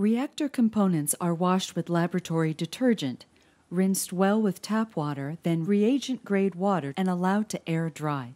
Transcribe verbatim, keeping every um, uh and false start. Reactor components are washed with laboratory detergent, rinsed well with tap water, then reagent-grade water, and allowed to air dry.